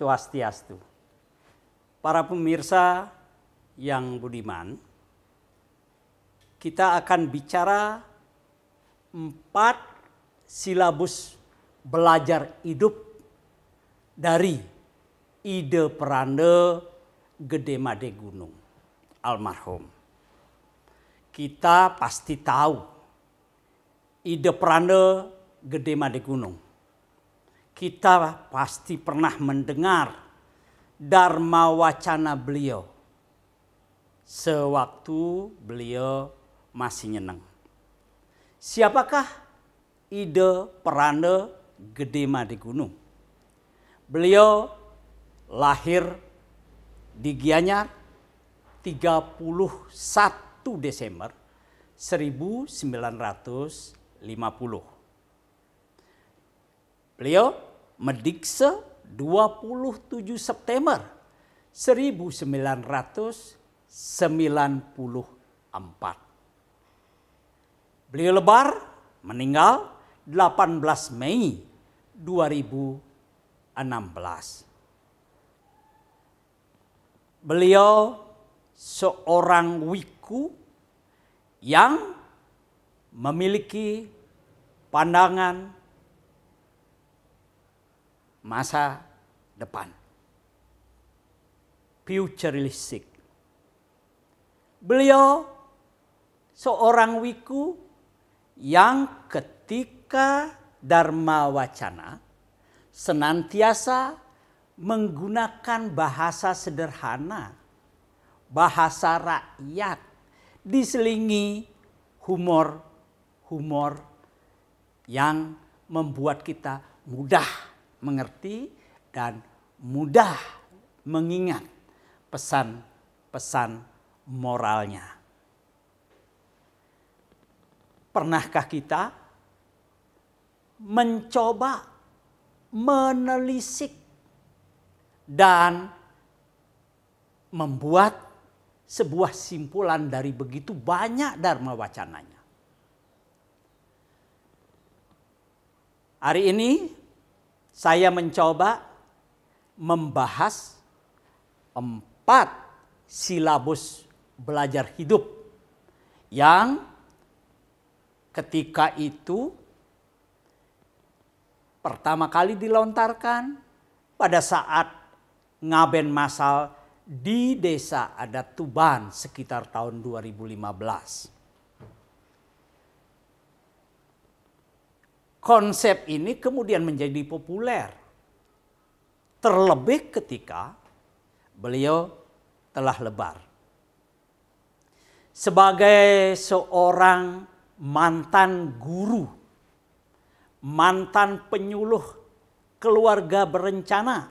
Swastiastu. Para pemirsa yang budiman, kita akan bicara 4 silabus belajar hidup dari Ida Pedanda Gede Made Gunung almarhum. Kita pasti tahu Ida Pedanda Gede Made Gunung. Kita pasti pernah mendengar dharma wacana beliau sewaktu beliau masih nyeneng. Siapakah Ida Pedanda Gede Made Gunung? Beliau lahir di Gianyar 31 Desember 1950. Beliau medikse 27 September 1994. Beliau lebar meninggal 18 Mei 2016. Beliau seorang wiku yang memiliki pandangan masa depan, futuristik. Beliau seorang wiku yang ketika dharma wacana senantiasa menggunakan bahasa sederhana, bahasa rakyat, diselingi humor yang membuat kita mudah mengerti dan mudah mengingat pesan-pesan moralnya. Pernahkah kita mencoba menelisik dan membuat sebuah simpulan dari begitu banyak dharma wacananya? Hari ini saya mencoba membahas 4 silabus belajar hidup yang ketika itu pertama kali dilontarkan pada saat ngaben masal di desa adat Tuban sekitar tahun 2015. Konsep ini kemudian menjadi populer, terlebih ketika beliau telah lebar. Sebagai seorang mantan guru, mantan penyuluh keluarga berencana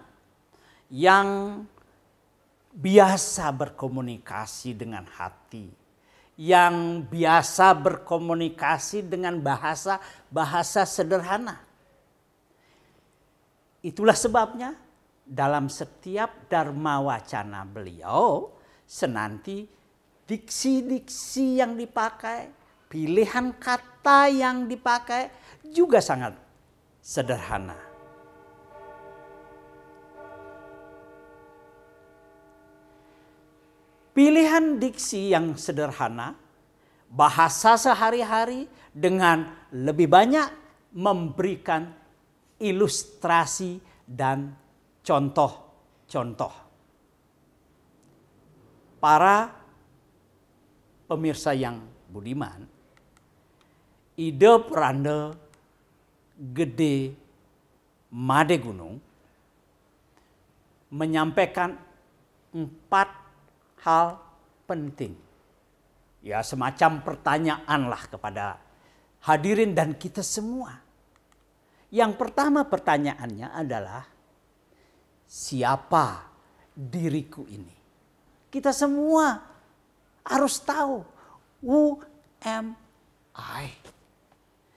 yang biasa berkomunikasi dengan hati, yang biasa berkomunikasi dengan bahasa sederhana. Itulah sebabnya dalam setiap dharma wacana beliau senanti diksi-diksi yang dipakai, pilihan kata yang dipakai juga sangat sederhana. Pilihan diksi yang sederhana, bahasa sehari-hari dengan lebih banyak memberikan ilustrasi dan contoh-contoh. Para pemirsa yang budiman, Ida Pedanda Gede Made Gunung menyampaikan 4 hal penting, ya, semacam pertanyaan lah kepada hadirin dan kita semua. Yang pertama pertanyaannya adalah, siapa diriku ini? Kita semua harus tahu, who am I?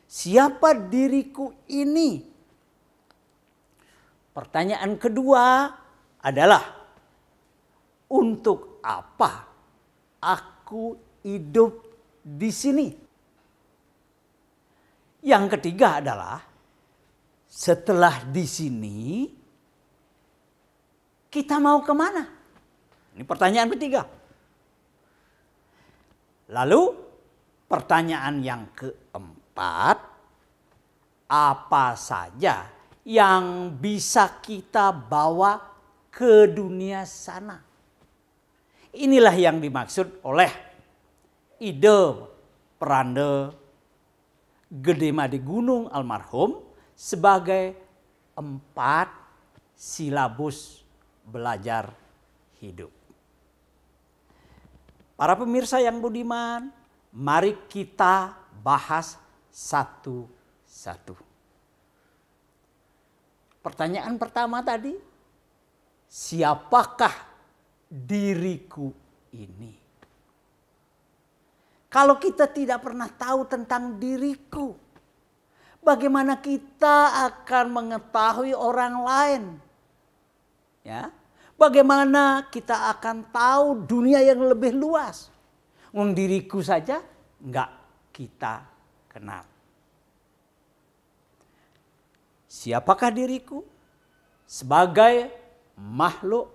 Siapa diriku ini? Pertanyaan kedua adalah, untuk apa aku hidup di sini? Yang ketiga adalah, setelah di sini Kita mau kemana? Ini pertanyaan ketiga. Lalu pertanyaan yang keempat, apa saja yang bisa kita bawa ke dunia sana? Inilah yang dimaksud oleh Ide Pedanda Gede Made Gunung almarhum sebagai 4 silabus belajar hidup. Para pemirsa yang budiman, mari kita bahas satu-satu. Pertanyaan pertama tadi, siapakah diriku ini? Kalau kita tidak pernah tahu tentang diriku, bagaimana kita akan mengetahui orang lain? Ya, bagaimana kita akan tahu dunia yang lebih luas? Diriku saja enggak kita kenal. Siapakah diriku? Sebagai makhluk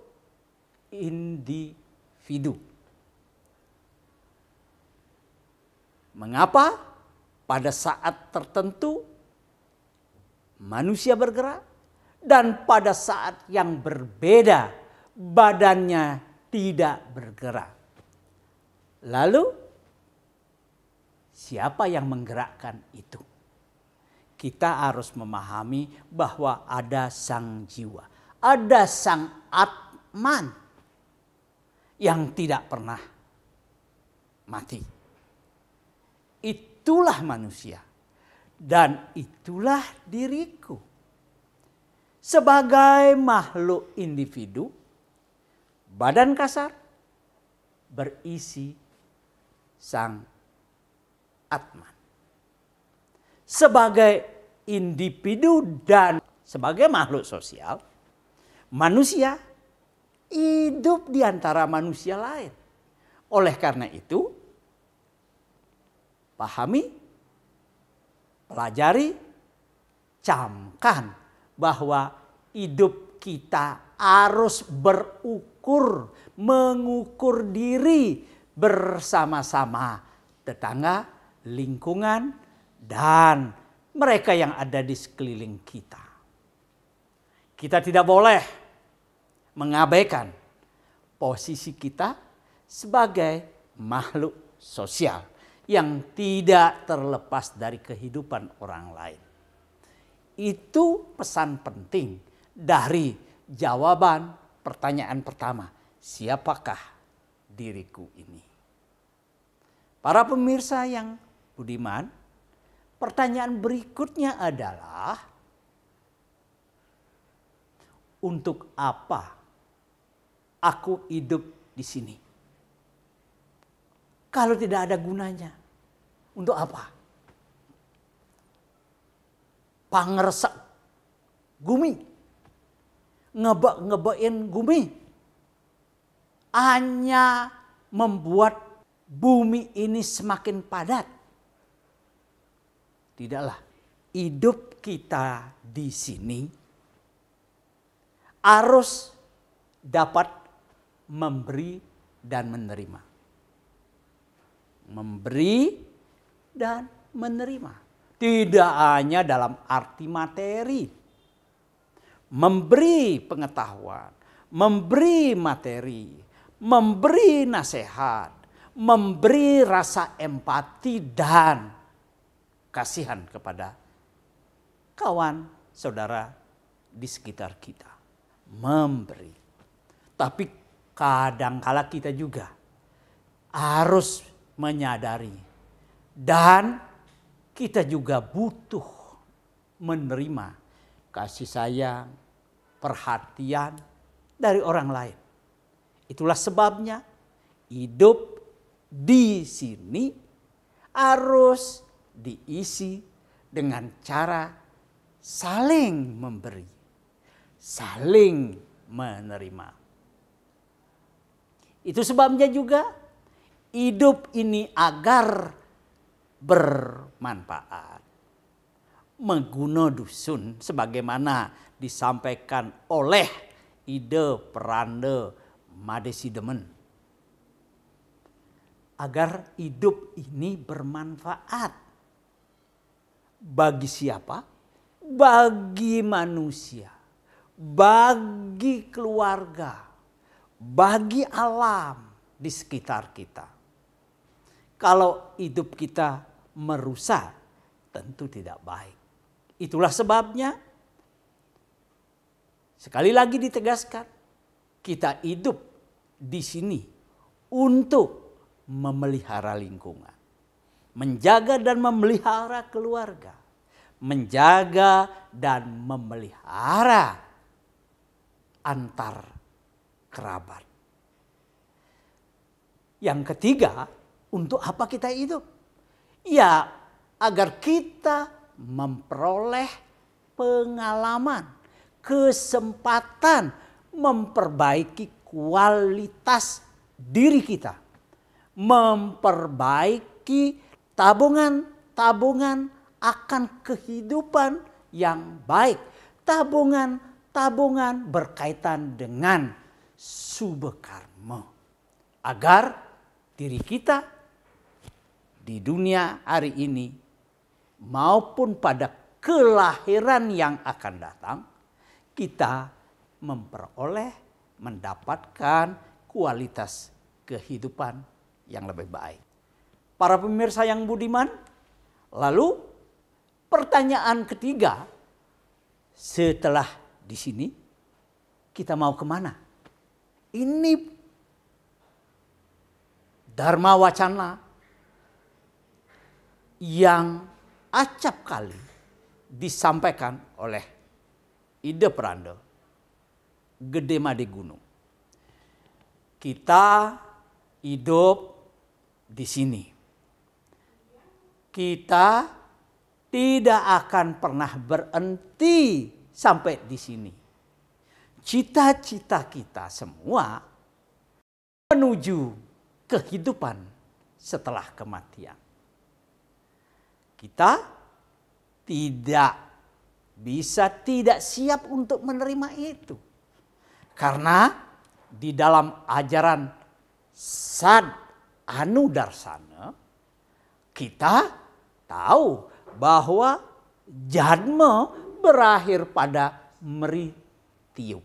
individu. Mengapa pada saat tertentu manusia bergerak dan pada saat yang berbeda badannya tidak bergerak? Lalu siapa yang menggerakkan itu? Kita harus memahami bahwa ada sang jiwa, ada sang Atman yang tidak pernah mati. Itulah manusia dan itulah diriku. Sebagai makhluk individu, badan kasar berisi sang Atman. Sebagai individu dan sebagai makhluk sosial, manusia hidup di antara manusia lain. Oleh karena itu, pahami, pelajari, camkan bahwa hidup kita harus berukur, mengukur diri bersama-sama tetangga, lingkungan, dan mereka yang ada di sekeliling kita. Kita tidak boleh mengabaikan posisi kita sebagai makhluk sosial yang tidak terlepas dari kehidupan orang lain. Itu pesan penting dari jawaban pertanyaan pertama, siapakah diriku ini? Para pemirsa yang budiman, pertanyaan berikutnya adalah, untuk apa aku hidup di sini? Kalau tidak ada gunanya, untuk apa? Pangeresak gumi, ngebek-ngebekin gumi, hanya membuat bumi ini semakin padat. Tidaklah, hidup kita di sini harus dapat memberi dan menerima. Memberi dan menerima. Tidak hanya dalam arti materi. Memberi pengetahuan, memberi materi, memberi nasihat, memberi rasa empati dan kasihan kepada kawan, saudara di sekitar kita. Memberi. Tapi kadangkala kita juga harus menyadari dan kita juga butuh menerima kasih sayang, perhatian dari orang lain. Itulah sebabnya hidup di sini harus diisi dengan cara saling memberi, saling menerima. Itu sebabnya juga hidup ini agar bermanfaat. Mengguna dusun sebagaimana disampaikan oleh Ide Peranda Madesi Demen. Agar hidup ini bermanfaat. Bagi siapa? Bagi manusia, bagi keluarga, bagi alam di sekitar kita. Kalau hidup kita merusak, tentu tidak baik. Itulah sebabnya, sekali lagi ditegaskan, kita hidup di sini untuk memelihara lingkungan, menjaga dan memelihara keluarga, menjaga dan memelihara antar kerabat. Yang ketiga, untuk apa kita hidup? Ya, agar kita memperoleh pengalaman, kesempatan memperbaiki kualitas diri kita, memperbaiki tabungan-tabungan akan kehidupan yang baik, tabungan-tabungan berkaitan dengan subha karma, agar diri kita di dunia hari ini maupun pada kelahiran yang akan datang, kita memperoleh, mendapatkan kualitas kehidupan yang lebih baik. Para pemirsa yang budiman, lalu pertanyaan ketiga, setelah di sini kita mau kemana? Ini Dharma Wacana yang acap kali disampaikan oleh Ida Pedanda Gede Made Gunung. Kita hidup di sini. Kita tidak akan pernah berhenti sampai di sini. Cita-cita kita semua menuju kehidupan setelah kematian. Kita tidak bisa tidak siap untuk menerima itu. Karena di dalam ajaran Sad Anudarsana, kita tahu bahwa jadma berakhir pada mrityu.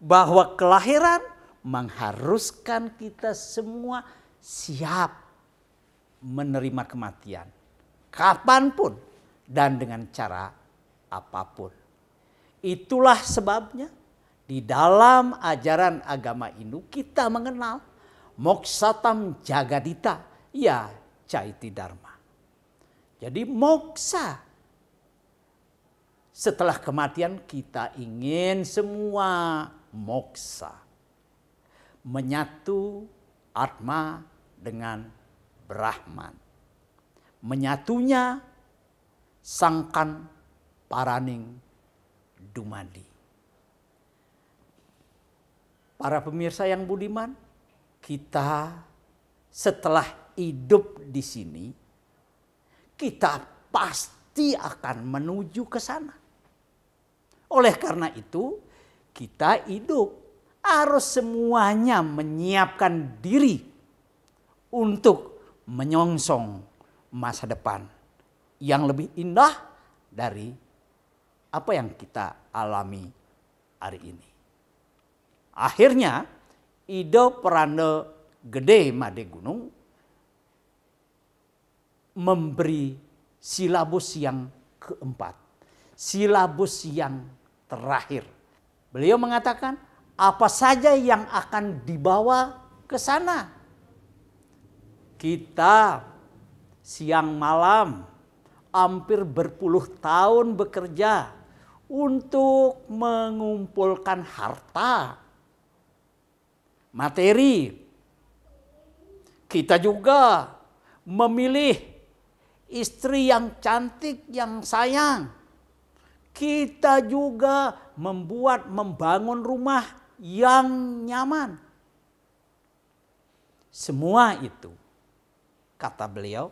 Bahwa kelahiran mengharuskan kita semua siap menerima kematian. Kapanpun dan dengan cara apapun. Itulah sebabnya di dalam ajaran agama Hindu kita mengenal moksatam jagadita, ya caiti dharma. Jadi moksa. Setelah kematian kita ingin semua moksa. Menyatu Atma dengan Brahman. Menyatunya sangkan paraning dumadi. Para pemirsa yang budiman, kita setelah hidup di sini, kita pasti akan menuju ke sana. Oleh karena itu, kita hidup harus semuanya menyiapkan diri untuk menyongsong masa depan yang lebih indah dari apa yang kita alami hari ini. Akhirnya Ide Pedanda Gede Made Gunung memberi silabus yang keempat. Silabus yang terakhir. Beliau mengatakan apa saja yang akan dibawa ke sana. Kita siang malam hampir berpuluh tahun bekerja untuk mengumpulkan harta, materi. Kita juga memilih istri yang cantik, yang sayang. Kita juga membangun rumah yang nyaman. Semua itu, kata beliau,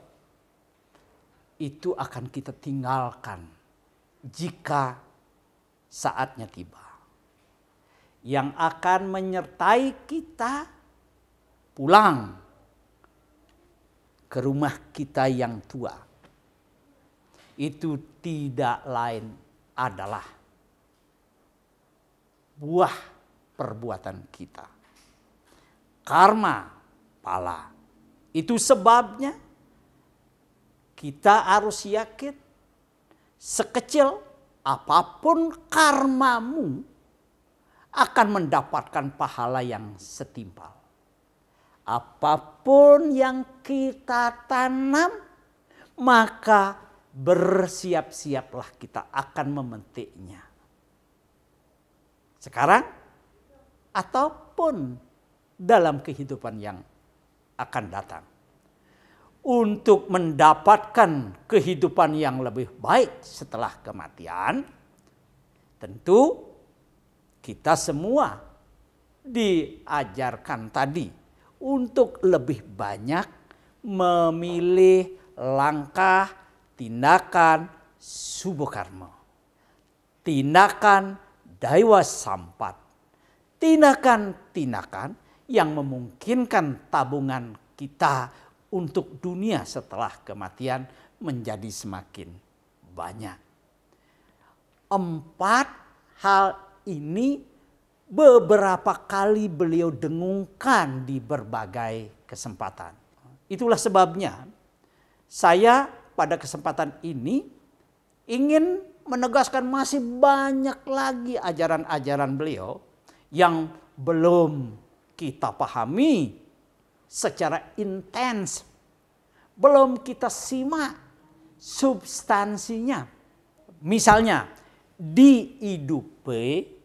itu akan kita tinggalkan jika saatnya tiba. yang akan menyertai kita pulang ke rumah kita yang tua. Itu tidak lain adalah buah perbuatan kita. Karma, pala. Itu sebabnya kita harus yakin sekecil apapun karmamu akan mendapatkan pahala yang setimpal. Apapun yang kita tanam, maka bersiap-siaplah kita akan memetiknya. Sekarang ataupun dalam kehidupan yang akan datang. Untuk mendapatkan kehidupan yang lebih baik setelah kematian, tentu kita semua diajarkan tadi untuk lebih banyak memilih langkah tindakan subha karma, tindakan daywa sampat, tindakan-tindakan yang memungkinkan tabungan kita untuk dunia setelah kematian menjadi semakin banyak. 4 hal ini beberapa kali beliau dengungkan di berbagai kesempatan. Itulah sebabnya saya pada kesempatan ini ingin menegaskan masih banyak lagi ajaran-ajaran beliau yang belum kita pahami secara intens. Belum kita simak substansinya. Misalnya dihidupi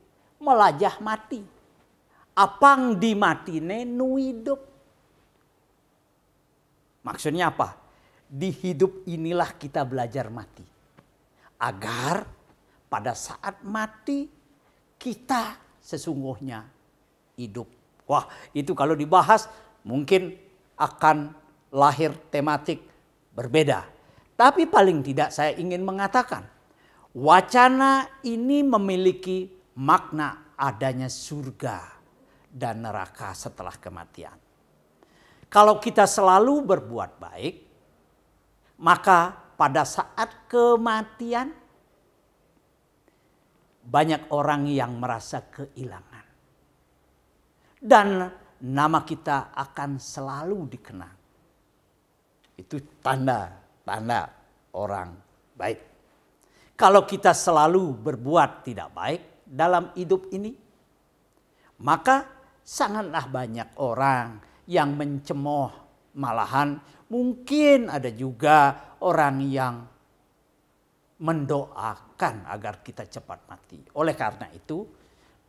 melajah mati, apang dimatine nu hidup. Maksudnya apa? Di hidup inilah kita belajar mati, agar pada saat mati kita sesungguhnya hidup. Wah, itu kalau dibahas mungkin akan lahir tematik berbeda. Tapi paling tidak saya ingin mengatakan wacana ini memiliki makna adanya surga dan neraka setelah kematian. Kalau kita selalu berbuat baik, maka pada saat kematian banyak orang yang merasa kehilangan. Dan nama kita akan selalu dikenang. Itu tanda-tanda orang baik. Kalau kita selalu berbuat tidak baik dalam hidup ini, maka sangatlah banyak orang yang mencemooh, malahan mungkin ada juga orang yang mendoakan agar kita cepat mati. Oleh karena itu,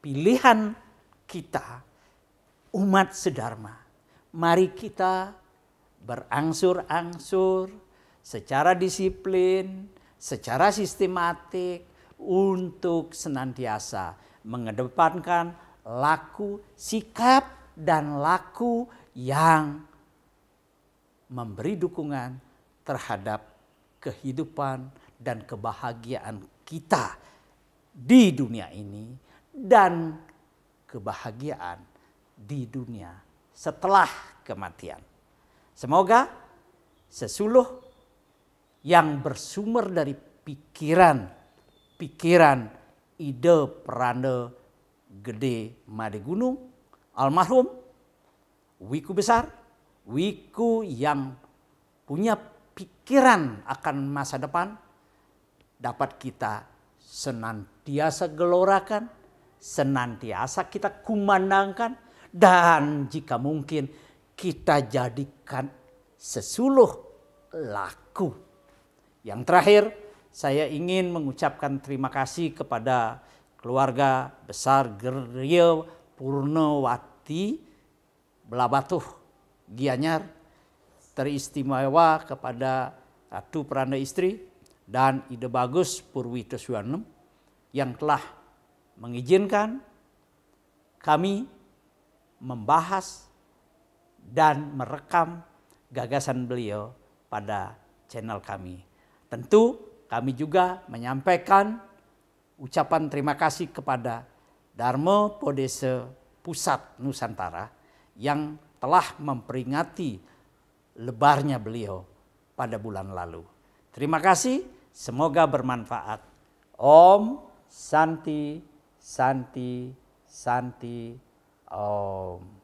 pilihan kita umat sedharma, mari kita berangsur-angsur secara disiplin, secara sistematik, untuk senantiasa mengedepankan laku, sikap dan laku yang memberi dukungan terhadap kehidupan dan kebahagiaan kita di dunia ini dan kebahagiaan di dunia setelah kematian. Semoga sesuluh yang bersumber dari pikiran Ida Pedanda Gede Made Gunung almarhum, wiku besar, wiku yang punya pikiran akan masa depan, dapat kita senantiasa gelorakan, senantiasa kita kumandangkan, dan jika mungkin kita jadikan sesuluh laku. Yang terakhir, saya ingin mengucapkan terima kasih kepada keluarga besar Gerio Purnowati, Blabatuh, Gianyar, teristimewa kepada Ratu Pranai istri dan Ide Bagus Purwito Suyanem yang telah mengizinkan kami membahas dan merekam gagasan beliau pada channel kami. Tentu kami juga menyampaikan ucapan terima kasih kepada Dharma Podesa Pusat Nusantara yang telah memperingati lebarnya beliau pada bulan lalu. Terima kasih, semoga bermanfaat. Om Santi Santi Santi Om.